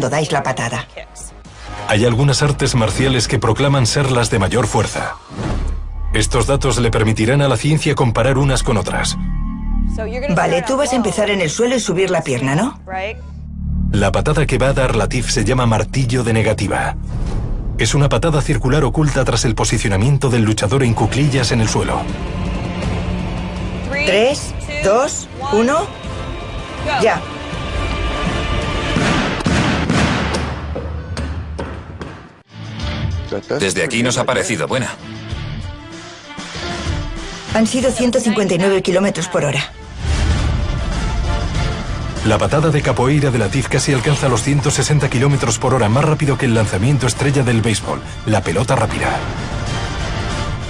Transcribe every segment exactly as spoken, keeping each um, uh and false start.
cuando dais la patada. Hay algunas artes marciales que proclaman ser las de mayor fuerza. Estos datos le permitirán a la ciencia comparar unas con otras. Vale, tú vas a empezar en el suelo y subir la pierna, ¿no? La patada que va a dar Latif se llama martillo de negativa. Es una patada circular oculta tras el posicionamiento del luchador en cuclillas en el suelo. Tres, dos, uno... ¡Ya! Desde aquí nos ha parecido buena. Han sido ciento cincuenta y nueve kilómetros por hora. La patada de capoeira de Latif casi alcanza los ciento sesenta kilómetros por hora, más rápido que el lanzamiento estrella del béisbol, la pelota rápida.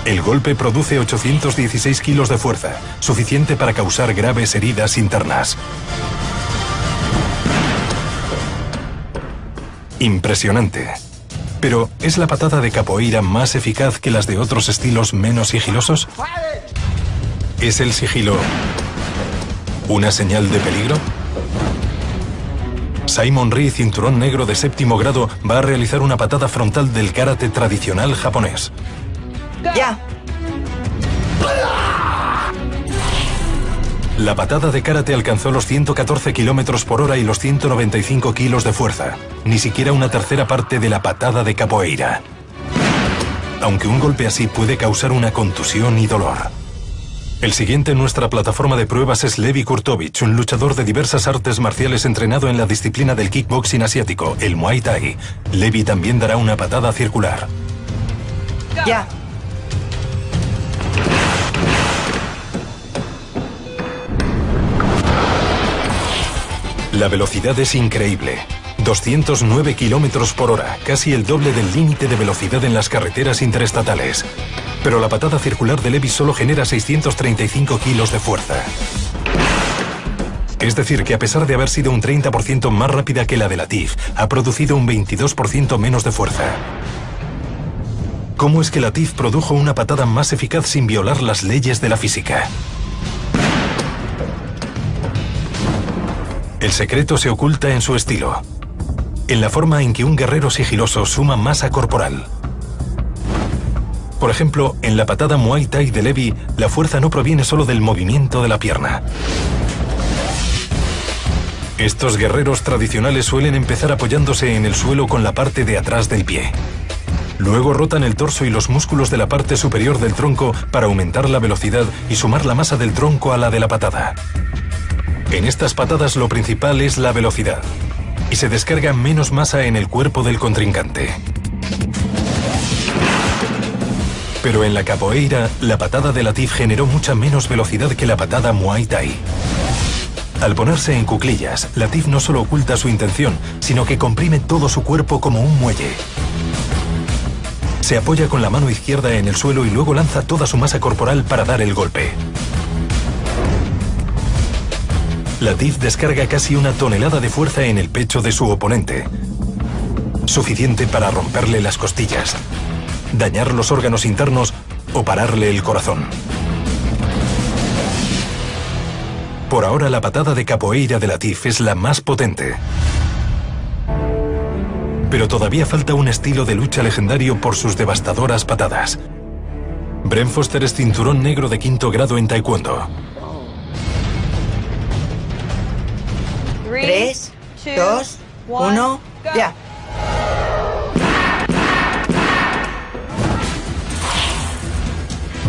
El golpe produce ochocientos dieciséis kilos de fuerza, suficiente para causar graves heridas internas. Impresionante. Pero, ¿es la patada de capoeira más eficaz que las de otros estilos menos sigilosos? ¿Es el sigilo una señal de peligro? Simon Rhee, cinturón negro de séptimo grado, va a realizar una patada frontal del karate tradicional japonés. ¡Ya! La patada de karate alcanzó los ciento catorce kilómetros por hora y los ciento noventa y cinco kilos de fuerza. Ni siquiera una tercera parte de la patada de capoeira. Aunque un golpe así puede causar una contusión y dolor. El siguiente en nuestra plataforma de pruebas es Levi Kurtovich, un luchador de diversas artes marciales entrenado en la disciplina del kickboxing asiático, el Muay Thai. Levi también dará una patada circular. ¡Ya! La velocidad es increíble. doscientos nueve kilómetros por hora, casi el doble del límite de velocidad en las carreteras interestatales. Pero la patada circular de Levi solo genera seiscientos treinta y cinco kilos de fuerza. Es decir, que a pesar de haber sido un treinta por ciento más rápida que la de Latif, ha producido un veintidós por ciento menos de fuerza. ¿Cómo es que Latif produjo una patada más eficaz sin violar las leyes de la física? El secreto se oculta en su estilo, en la forma en que un guerrero sigiloso suma masa corporal. Por ejemplo, en la patada Muay Thai de Levi, la fuerza no proviene solo del movimiento de la pierna. Estos guerreros tradicionales suelen empezar apoyándose en el suelo con la parte de atrás del pie. Luego rotan el torso y los músculos de la parte superior del tronco para aumentar la velocidad y sumar la masa del tronco a la de la patada. En estas patadas lo principal es la velocidad, y se descarga menos masa en el cuerpo del contrincante. Pero en la capoeira, la patada de Latif generó mucha menos velocidad que la patada Muay Thai. Al ponerse en cuclillas, Latif no solo oculta su intención, sino que comprime todo su cuerpo como un muelle. Se apoya con la mano izquierda en el suelo y luego lanza toda su masa corporal para dar el golpe. Latif descarga casi una tonelada de fuerza en el pecho de su oponente, suficiente para romperle las costillas, dañar los órganos internos o pararle el corazón. Por ahora, la patada de capoeira de Latif es la más potente. Pero todavía falta un estilo de lucha legendario por sus devastadoras patadas. Bren Foster es cinturón negro de quinto grado en Taekwondo. tres, dos, uno, ¡ya!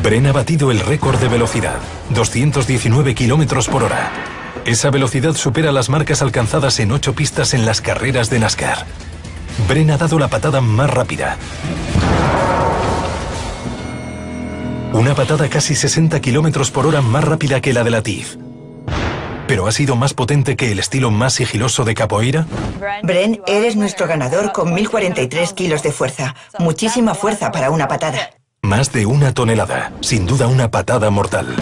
Bren ha batido el récord de velocidad, doscientos diecinueve kilómetros por hora. Esa velocidad supera las marcas alcanzadas en ocho pistas en las carreras de NASCAR. Bren ha dado la patada más rápida. Una patada casi sesenta kilómetros por hora más rápida que la de Latif. ¿Pero ha sido más potente que el estilo más sigiloso de capoeira? Bren, eres nuestro ganador con mil cuarenta y tres kilos de fuerza. Muchísima fuerza para una patada. Más de una tonelada. Sin duda una patada mortal.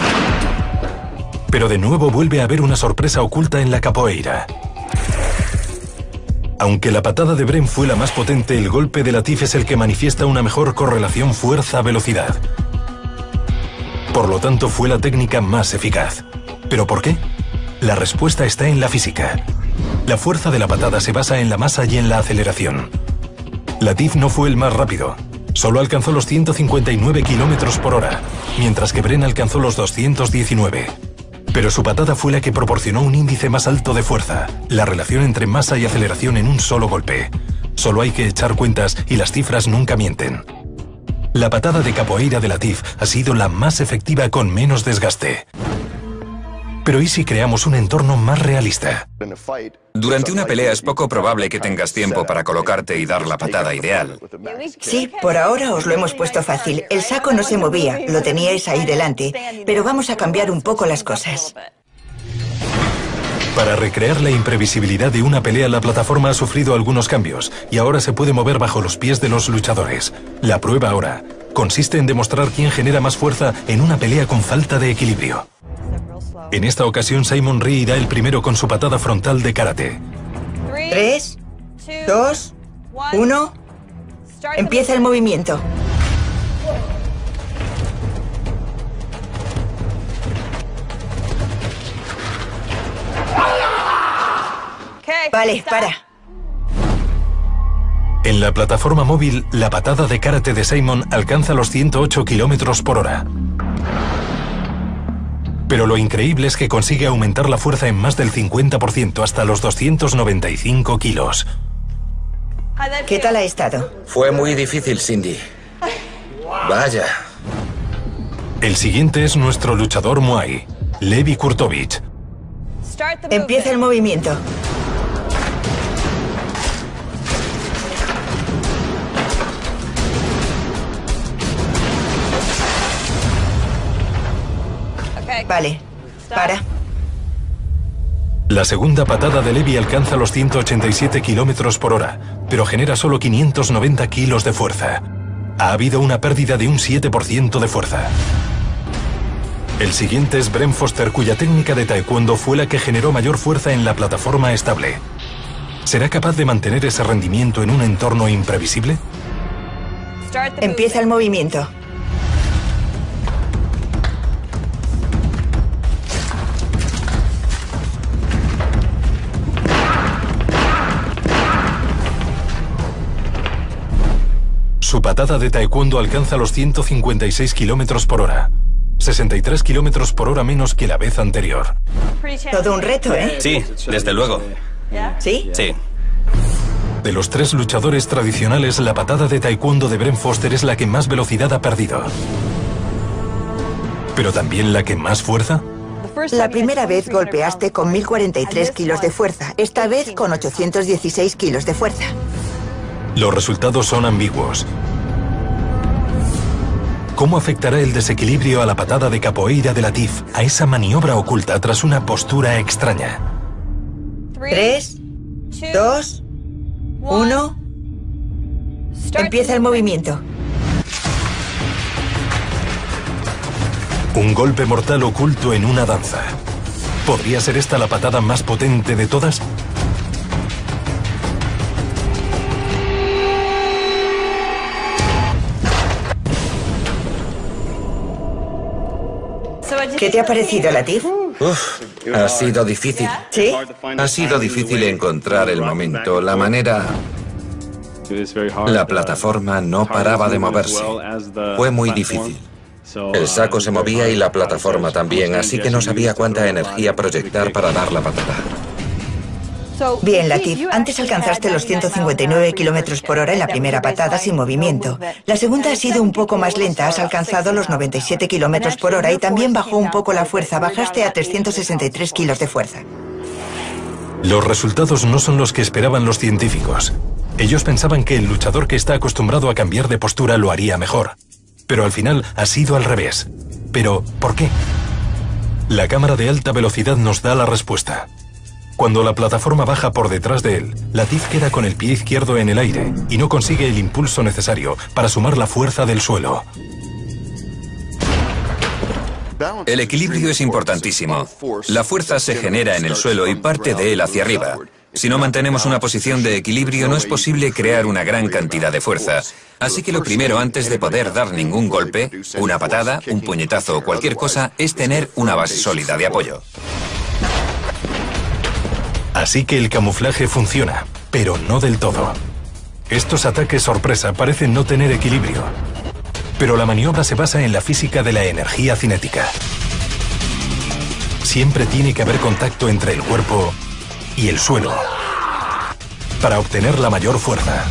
Pero de nuevo vuelve a haber una sorpresa oculta en la capoeira. Aunque la patada de Bren fue la más potente, el golpe de Latif es el que manifiesta una mejor correlación fuerza-velocidad. Por lo tanto, fue la técnica más eficaz. ¿Pero por qué? La respuesta está en la física. La fuerza de la patada se basa en la masa y en la aceleración. Latif no fue el más rápido. Solo alcanzó los ciento cincuenta y nueve kilómetros por hora, mientras que Bren alcanzó los doscientos diecinueve. Pero su patada fue la que proporcionó un índice más alto de fuerza, la relación entre masa y aceleración en un solo golpe. Solo hay que echar cuentas y las cifras nunca mienten. La patada de capoeira de Latif ha sido la más efectiva con menos desgaste. Pero ¿y si creamos un entorno más realista? Durante una pelea es poco probable que tengas tiempo para colocarte y dar la patada ideal. Sí, por ahora os lo hemos puesto fácil. El saco no se movía, lo teníais ahí delante, pero vamos a cambiar un poco las cosas. Para recrear la imprevisibilidad de una pelea, la plataforma ha sufrido algunos cambios y ahora se puede mover bajo los pies de los luchadores. La prueba ahora consiste en demostrar quién genera más fuerza en una pelea con falta de equilibrio. En esta ocasión, Simon Rhee da el primero con su patada frontal de karate. Tres, dos, uno... Empieza el movimiento. Vale, para. En la plataforma móvil, la patada de karate de Simon alcanza los ciento ocho kilómetros por hora. Pero lo increíble es que consigue aumentar la fuerza en más del cincuenta por ciento hasta los doscientos noventa y cinco kilos. ¿Qué tal ha estado? Fue muy difícil, Cindy. Vaya. El siguiente es nuestro luchador Muay, Levi Kurtovich. Empieza el movimiento. Vale, para. La segunda patada de Levi alcanza los ciento ochenta y siete kilómetros por hora, pero genera solo quinientos noventa kilos de fuerza. Ha habido una pérdida de un siete por ciento de fuerza. El siguiente es Bren Foster, cuya técnica de taekwondo fue la que generó mayor fuerza en la plataforma estable. ¿Será capaz de mantener ese rendimiento en un entorno imprevisible? Empieza el movimiento. Su patada de taekwondo alcanza los ciento cincuenta y seis kilómetros por hora, sesenta y tres kilómetros por hora menos que la vez anterior. Todo un reto, ¿eh? Sí, desde luego. ¿Sí? Sí. De los tres luchadores tradicionales, la patada de taekwondo de Bren Foster es la que más velocidad ha perdido. ¿Pero también la que más fuerza? La primera vez golpeaste con mil cuarenta y tres kilos de fuerza, esta vez con ochocientos dieciséis kilos de fuerza. Los resultados son ambiguos. ¿Cómo afectará el desequilibrio a la patada de capoeira de Latif, a esa maniobra oculta tras una postura extraña? Tres, dos, uno... Empieza el movimiento. Un golpe mortal oculto en una danza. ¿Podría ser esta la patada más potente de todas? ¿Qué te ha parecido, Latif? Uf, ha sido difícil. ¿Sí? Ha sido difícil encontrar el momento, la manera... La plataforma no paraba de moverse. Fue muy difícil. El saco se movía y la plataforma también, así que no sabía cuánta energía proyectar para dar la patada. Bien, Latif, antes alcanzaste los ciento cincuenta y nueve kilómetros por hora en la primera patada sin movimiento. La segunda ha sido un poco más lenta, has alcanzado los noventa y siete kilómetros por hora y también bajó un poco la fuerza, bajaste a trescientos sesenta y tres kilos de fuerza. Los resultados no son los que esperaban los científicos. Ellos pensaban que el luchador que está acostumbrado a cambiar de postura lo haría mejor. Pero al final ha sido al revés. ¿Pero por qué? La cámara de alta velocidad nos da la respuesta. Cuando la plataforma baja por detrás de él, Latif queda con el pie izquierdo en el aire y no consigue el impulso necesario para sumar la fuerza del suelo. El equilibrio es importantísimo. La fuerza se genera en el suelo y parte de él hacia arriba. Si no mantenemos una posición de equilibrio, no es posible crear una gran cantidad de fuerza. Así que lo primero, antes de poder dar ningún golpe, una patada, un puñetazo o cualquier cosa, es tener una base sólida de apoyo. Así que el camuflaje funciona, pero no del todo. Estos ataques sorpresa parecen no tener equilibrio, pero la maniobra se basa en la física de la energía cinética. Siempre tiene que haber contacto entre el cuerpo y el suelo para obtener la mayor fuerza.